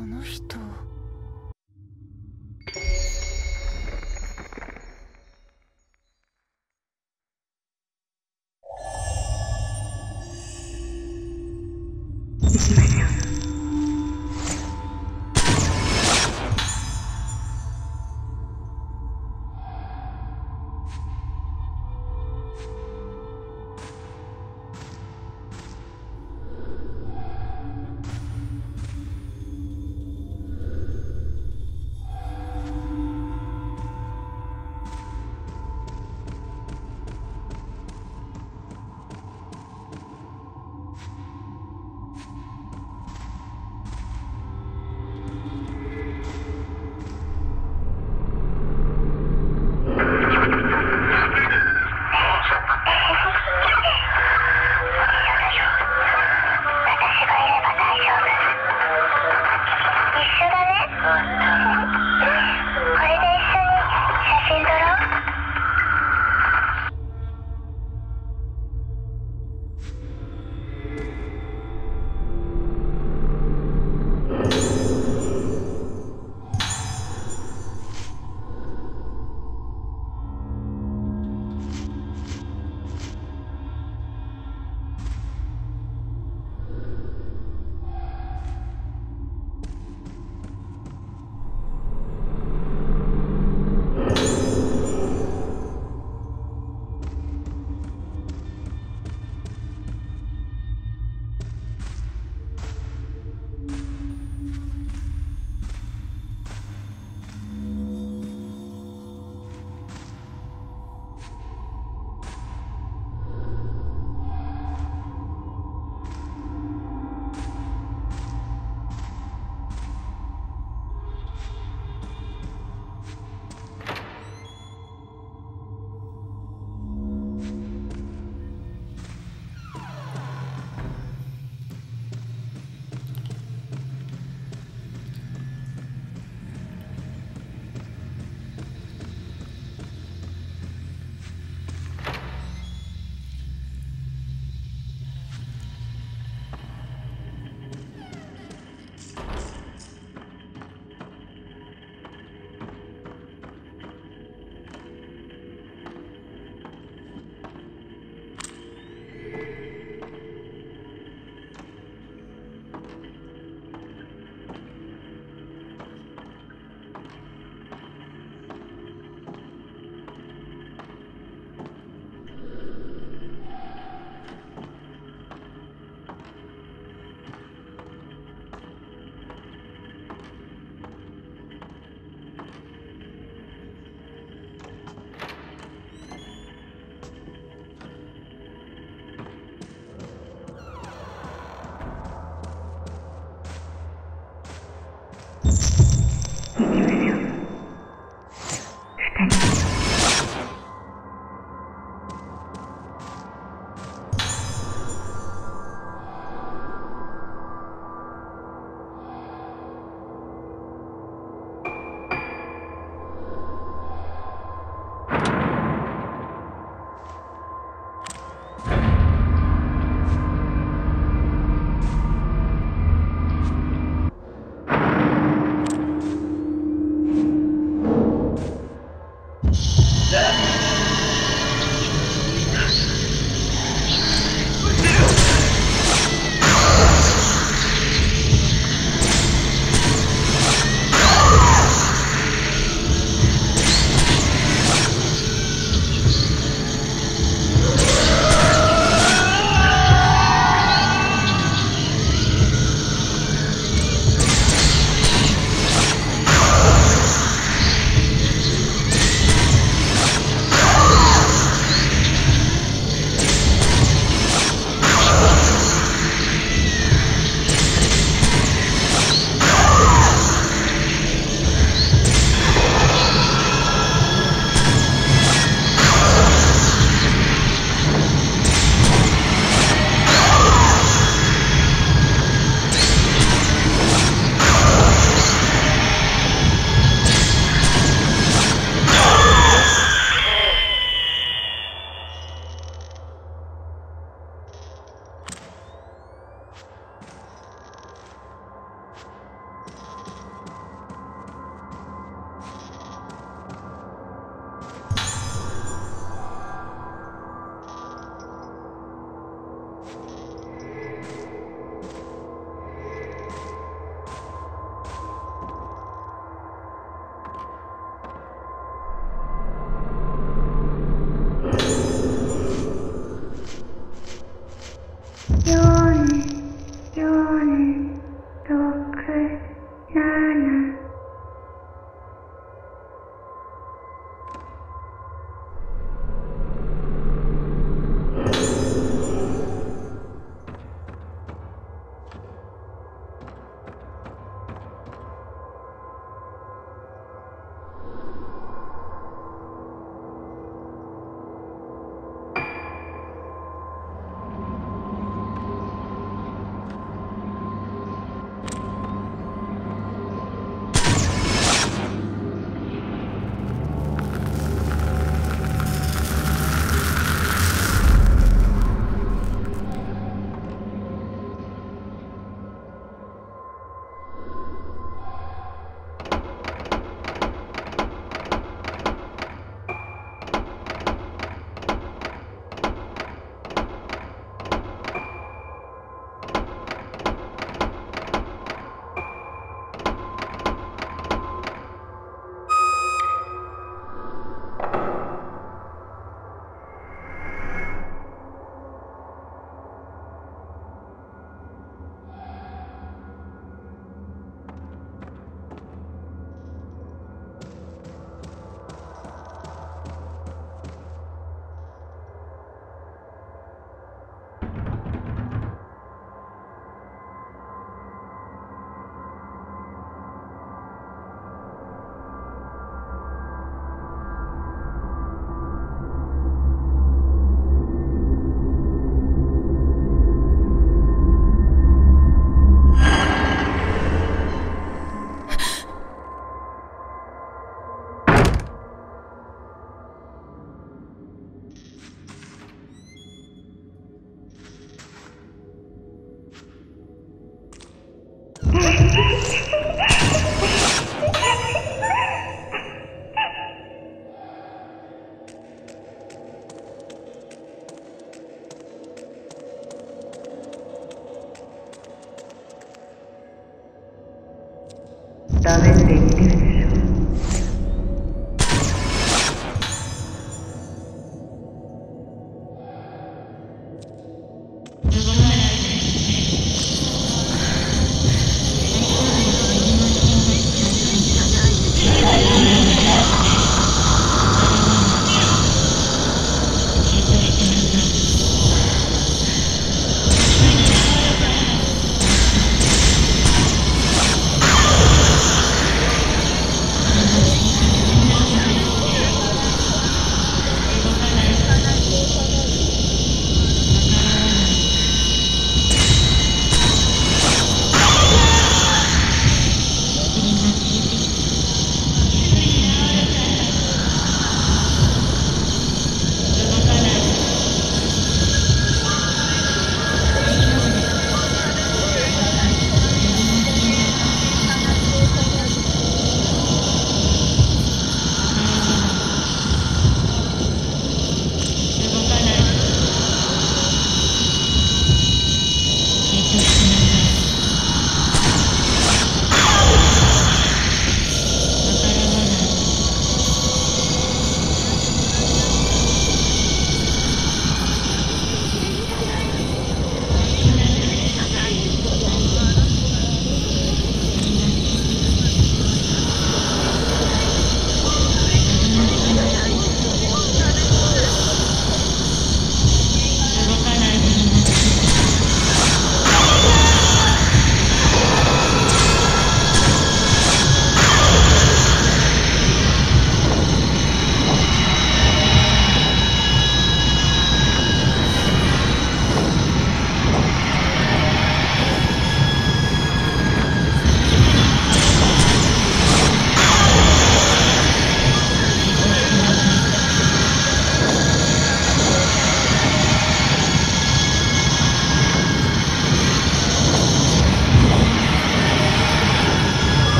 この人。ダメって言ってるでしょ。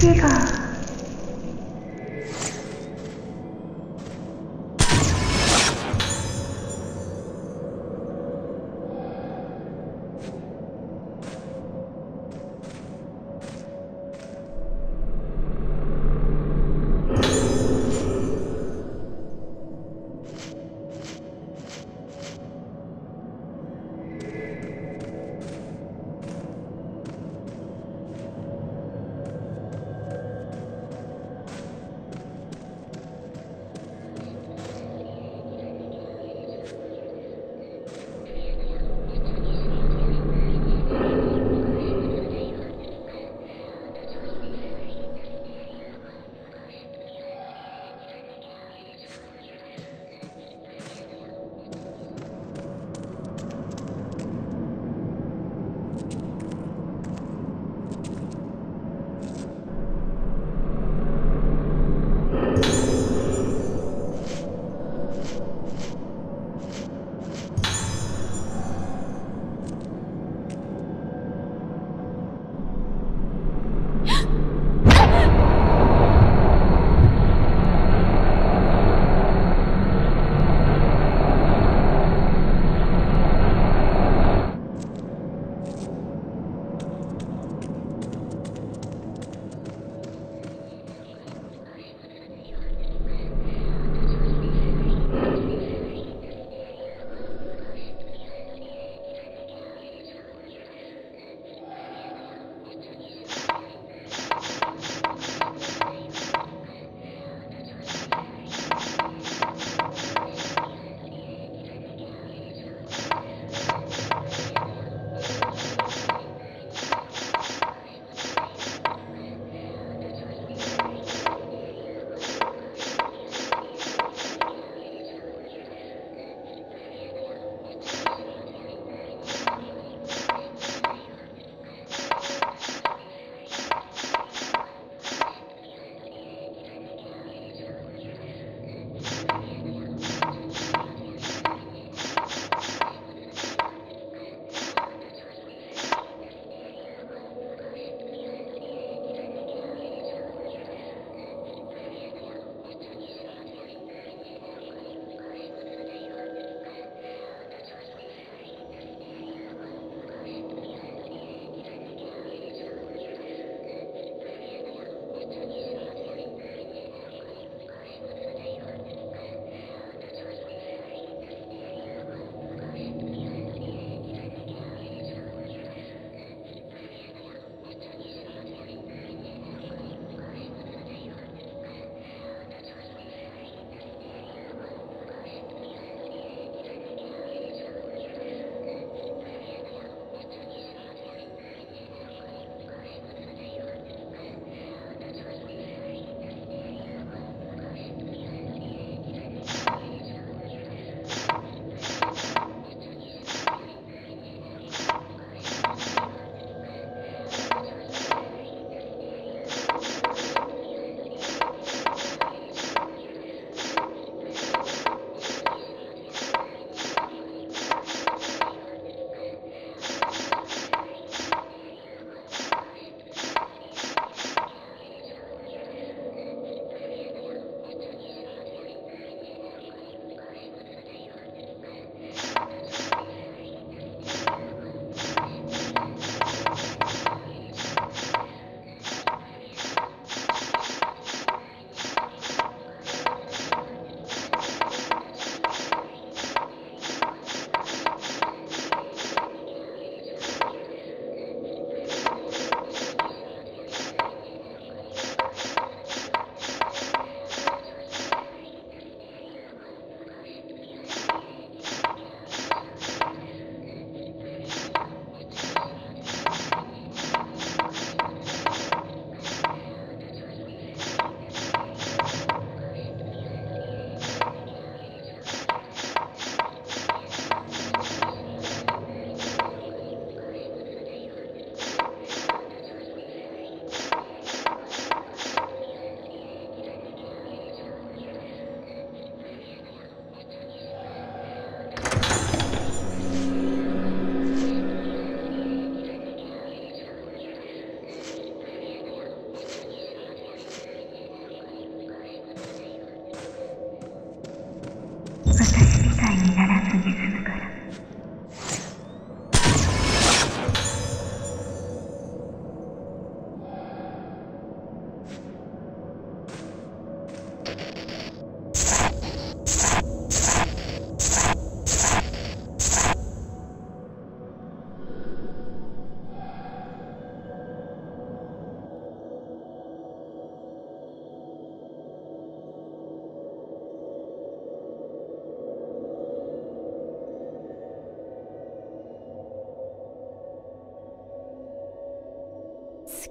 月が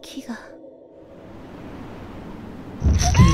月が落ちてくる。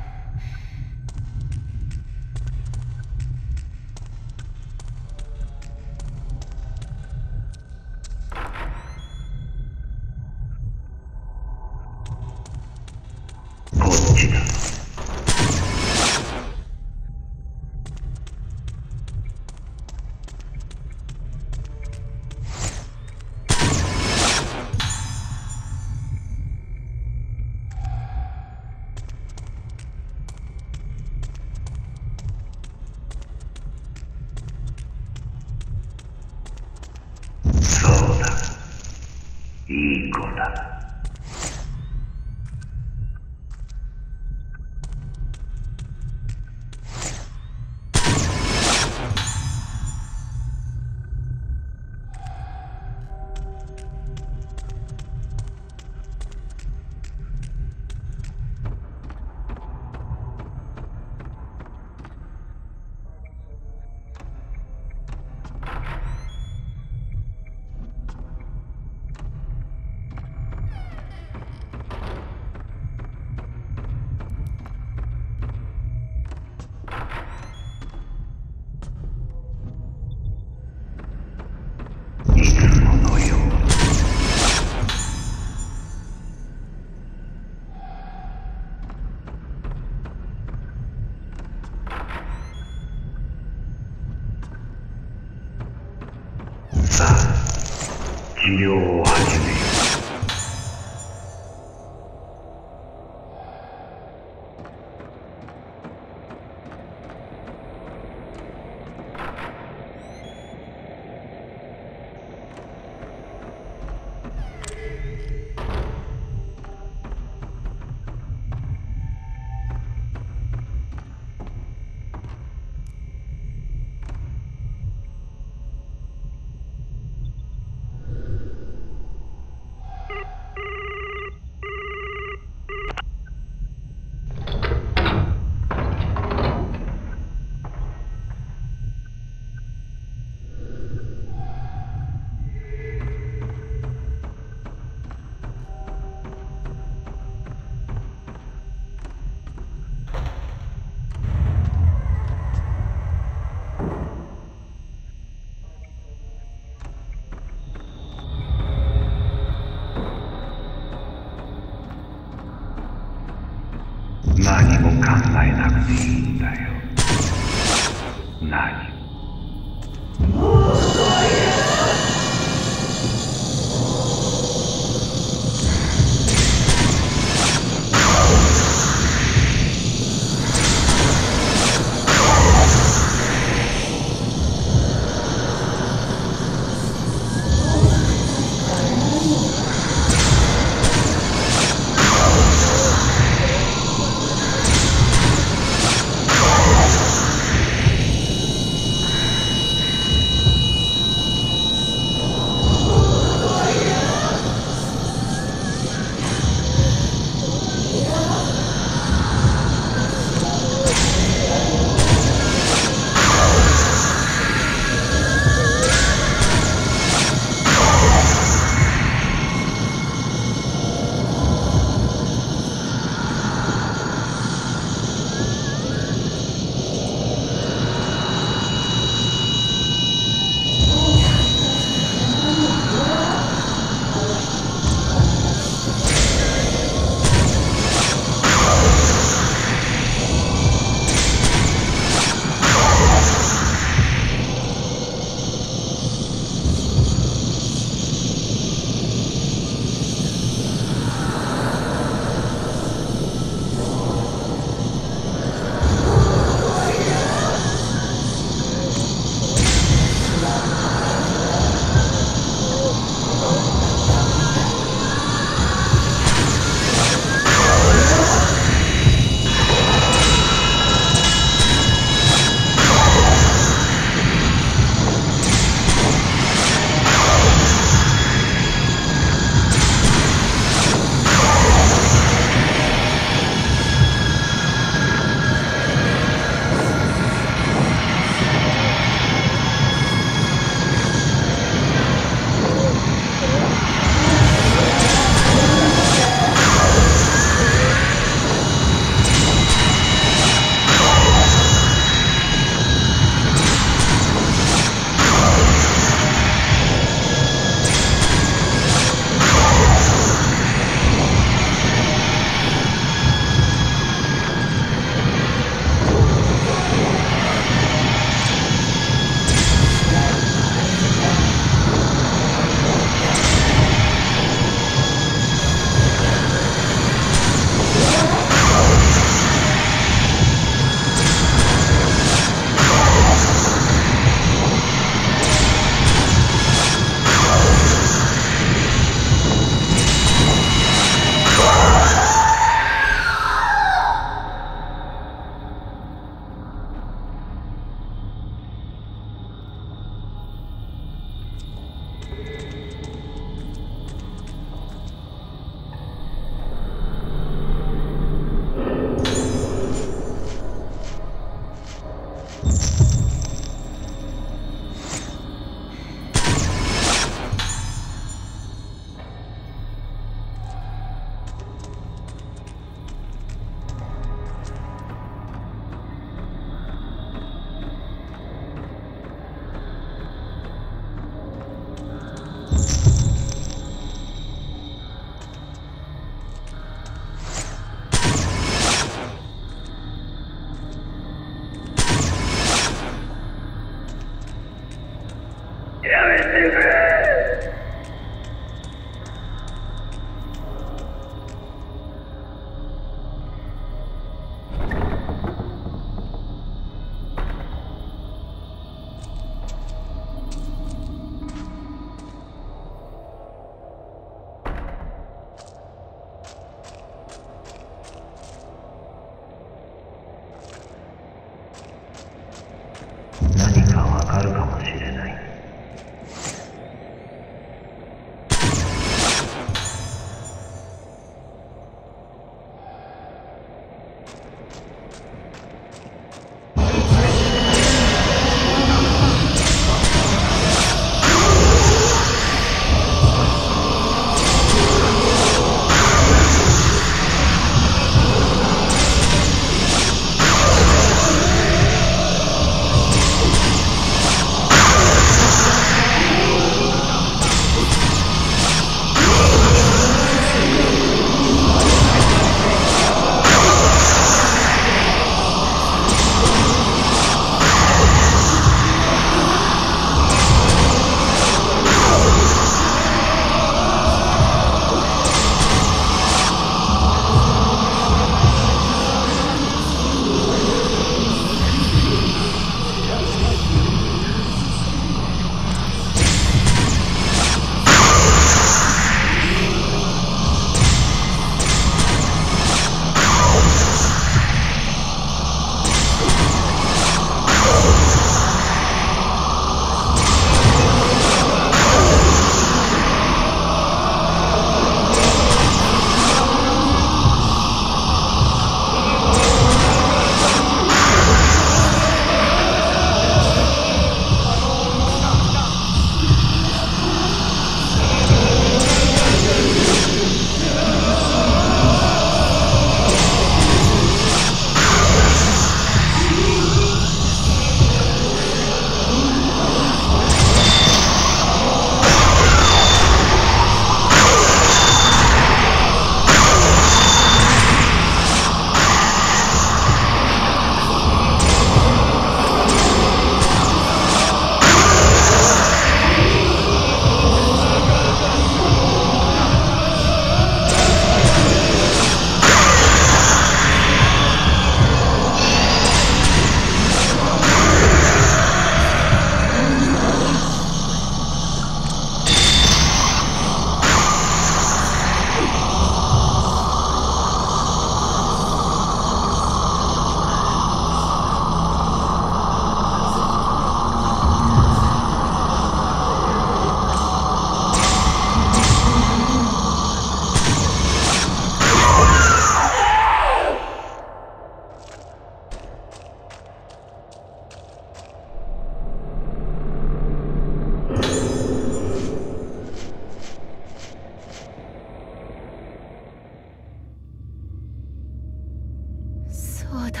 そうだ、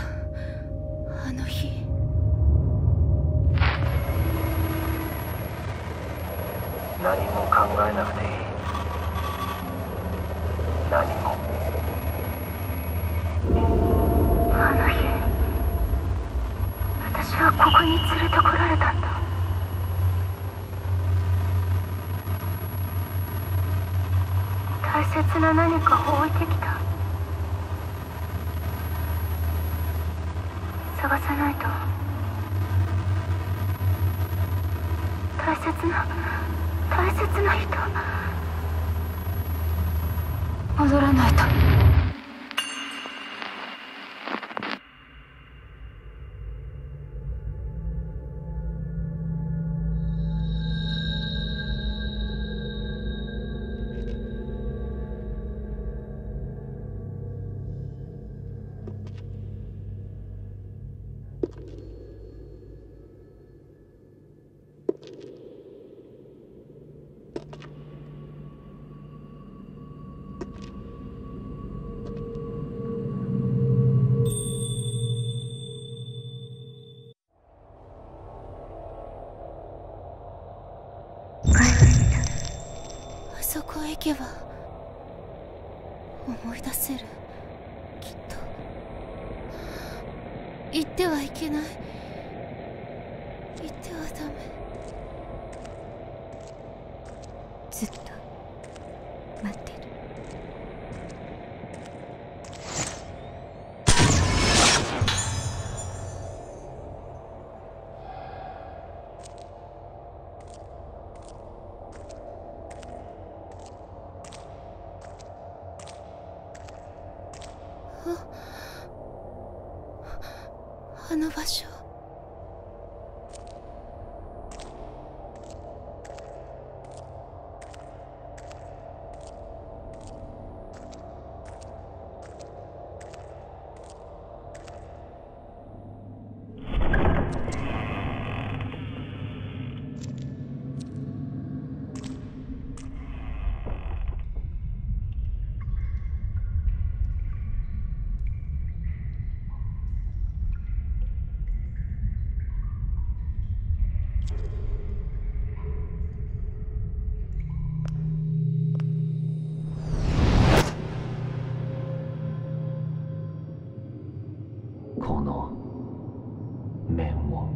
あの日。何も考えなくていい。何も。あの日、私はここに連れてこられたんだ。大切な何かを置いてきた。探さないと。大切な、大切な人。戻らないと。そこへ行けば思い出せる、きっと。行ってはいけない、行ってはダメ。ずっと待ってる。あの場所。この面を。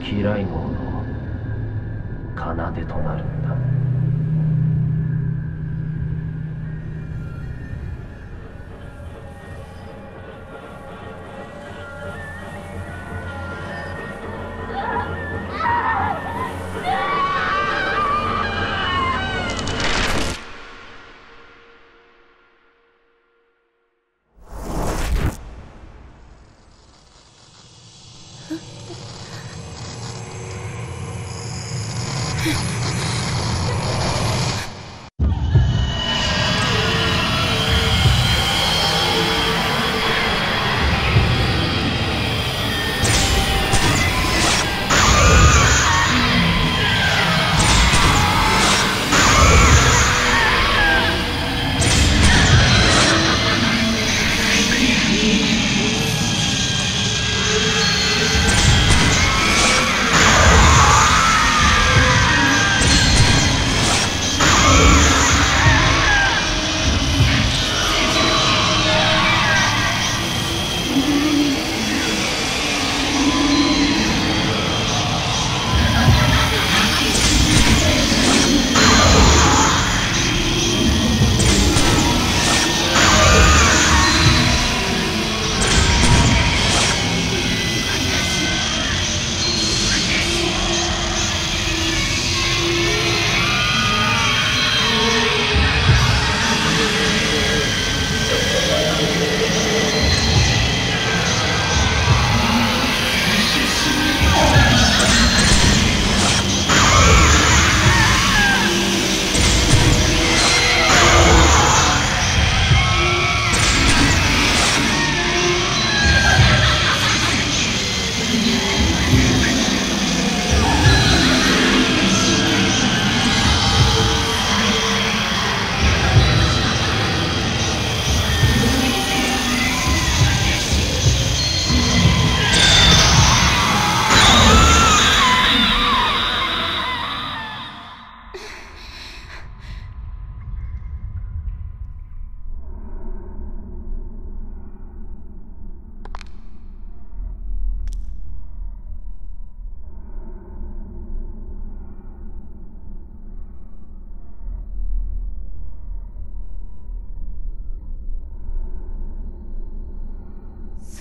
キライ号の奏となるんだ。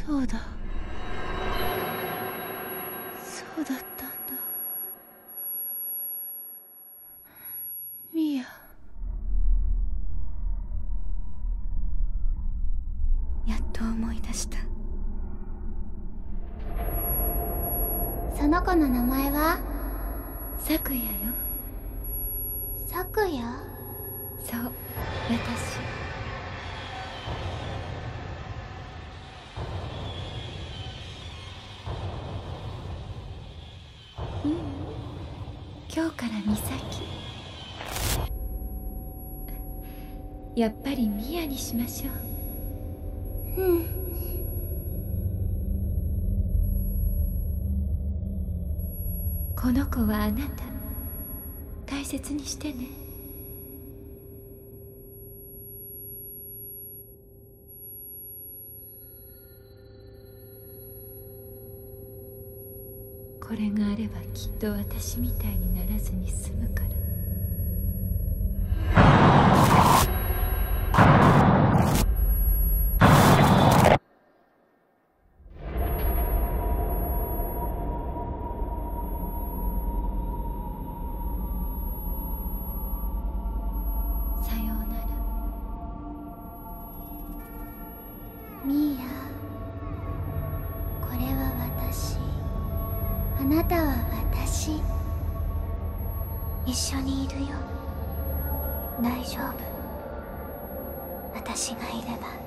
そうだ、そうだったんだ。ミヤ、やっと思い出した。その子の名前は咲夜よ。咲夜？そう、私。今日から美咲、やっぱりミヤにしましょう。うん、この子はあなた大切にしてね。これがあればきっと私みたいにならずに済むから。さようなら、ミヤ。これは私。あなたは私。一緒にいるよ。大丈夫。私がいれば。